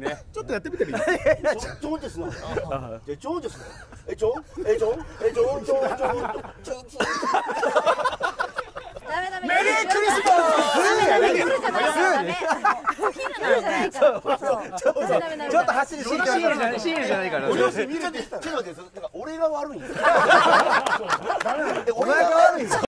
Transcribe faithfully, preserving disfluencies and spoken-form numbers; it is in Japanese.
ね、ちょっとやってみてみる。ちょんですな。じゃちょんですな。えちょんえちょんえちょんちょんちょんちょんちょん。ダメダメ。メリークリスマス。ちょっと走りシーンじゃないから。俺が悪いんですよ。